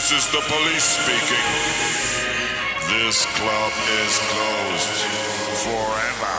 This is the police speaking. This club is closed forever.